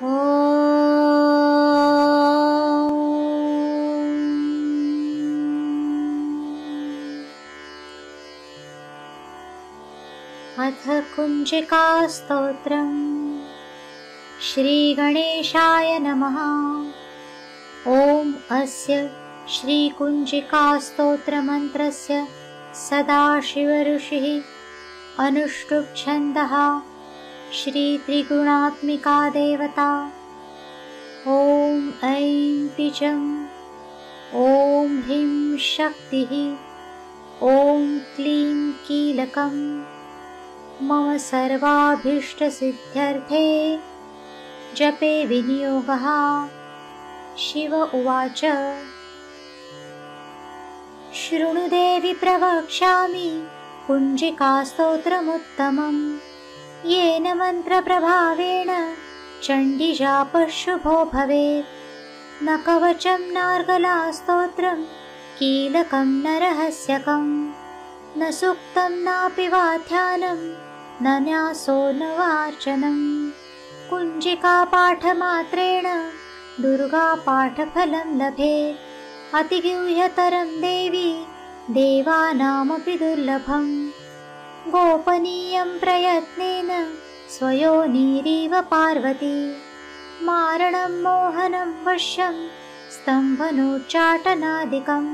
अथ कुञ्जिका स्तोत्रम् श्रीगणेशाय नमः। ॐ अस्य श्रीकुञ्जिका स्तोत्रमन्त्रस्य सदाशिवऋषिः अनुष्टुप् छन्दः श्रीत्रिगुणात्मिका देवता ॐ ऐं पिचम् ॐ ह्रीं शक्तिः ॐ क्लीं कीलकम् मम सर्वाभीष्टसिद्ध्यर्थे जपे विनियोगः। शिव उवाच। शृणु देवि प्रवक्ष्यामि कुञ्जिकास्तोत्रमुत्तमम् येन मन्त्रप्रभावेण चण्डीजापः शुभो भवेत्। न कवचं नार्गलास्तोत्रं कीलकं न रहस्यकं न सुक्तं नापि वा ध्यानं न न्यासो न वार्चनम्। कुञ्जिकापाठमात्रेण दुर्गापाठफलं लभेत्। अतिगुह्यतरं देवी देवानामपि दुर्लभं गोपनीयं प्रयत्नेन स्वयोनिरीव पार्वती। मारणं मोहनं वश्यं स्तम्भनोच्चाटनादिकं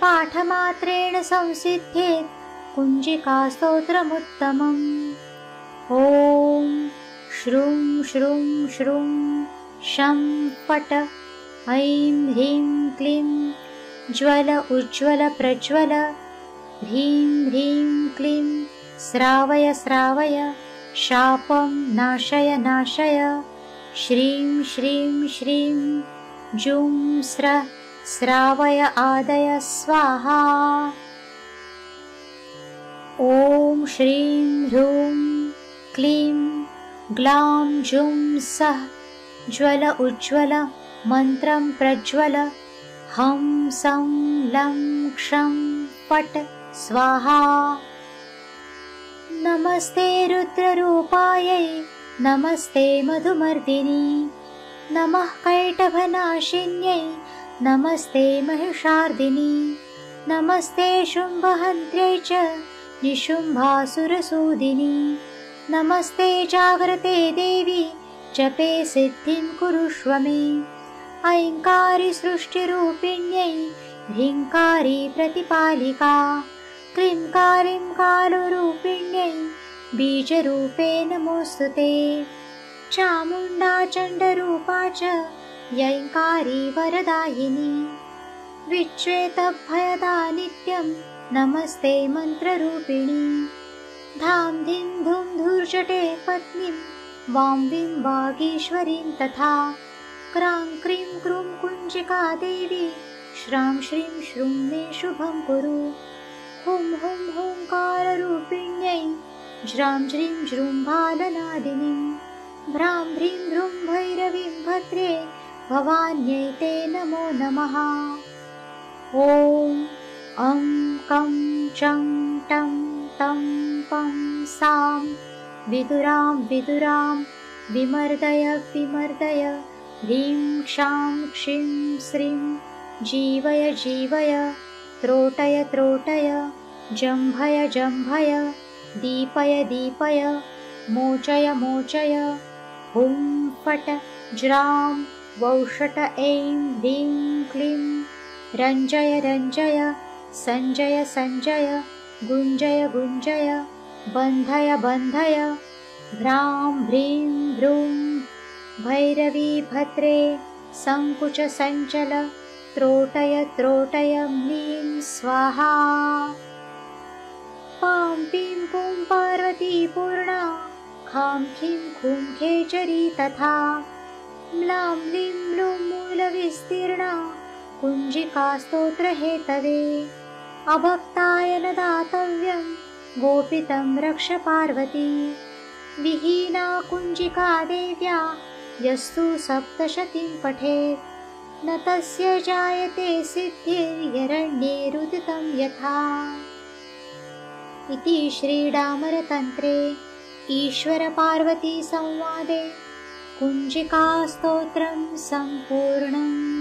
पाठमात्रेण संसिद्धेत् कुञ्जिकास्तोत्रमुत्तमम्। ॐ श्रुं श्रुं श्रुं शं पट ऐं ह्रीं क्लीं ज्वल उज्ज्वल प्रज्वल ह्रीं ह्रीं क्लीं श्रावय श्रावय शापं नाशय नाशय श्रीं श्रीं श्रीं जुं स्र श्रावय आदय स्वाहा। ॐ श्रीं ह्रूं क्लीं ग्लां जुं सः ज्वल उज्ज्वल मन्त्रं प्रज्वल हं सं लं क्षं पट स्वाहा। नमस्ते रुद्ररूपायै नमस्ते मधुमर्दिनी नमः कैटभनाशिन्यै नमस्ते महिषार्दिनी नमस्ते शुम्भहन्त्र्यै च निशुम्भासुरसूदिनी। नमस्ते जाग्रते देवी जपे सिद्धिं कुरुष्व मे ऐङ्कारी सृष्टिरूपिण्यै ह्रीङ्कारी प्रतिपालिका क्लींकारीं कालरूपिण्यै बीजरूपे नमोऽस्तु ते। चामुण्डा चण्डरूपा च यैङ्कारी वरदायिनी विच्वेतभयदा नित्यं नमस्ते मन्त्ररूपिणी। धां धीं धूं धूर्जटे पत्नीं वां विं वागीश्वरीं तथा क्रां क्रीं क्रूं कुञ्जिका देवी श्रां श्रीं श्रूं मे शुभं कुरु। हुं हुं हुंकाररूपिण्यै ज्रां ज्रीं जृम्भालनादिनीं भ्रां भ्रीं भ्रूं भैरवीं भद्रे भवान्यै ते नमो नमः। ॐ अं कं चं टं तं पं सां विदुरां विदुरां विमर्दय विमर्दय ह्रीं क्षां क्षीं श्रीं जीवय जीवय त्रोटय त्रोटय जम्भय जम्भय दीपय दीपय मोचय मोचय हुं फट् ज्रां वौषट ऐं ह्रीं क्लीं रञ्जय रञ्जय सञ्जय सञ्जय गुञ्जय गुञ्जय बन्धय बन्धय भ्रां ह्रीं भ्रूं भैरवी भद्रे संकुच संचल त्रोटय त्रोटय ह्रीं स्वाहा। पां पीं पूं पार्वती पूर्णा खां खीं खूं खेचरी तथा म्लां म्लीं म्लूं मूलविस्तीर्णा कुञ्जिकास्तोत्र हेतवे। अभक्ताय न दातव्यं गोपितं रक्ष पार्वती विहीना कुञ्जिका देव्या यस्तु सप्तशतीं पठेत् न तस्य जायते सिद्धिर्यरण्ये रुदितं यथा। इति श्रीडामरतन्त्रे ईश्वरपार्वती संवादे कुञ्जिकास्तोत्रं सम्पूर्णम्।